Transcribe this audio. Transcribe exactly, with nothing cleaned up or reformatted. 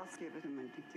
I'll stay with him and take care.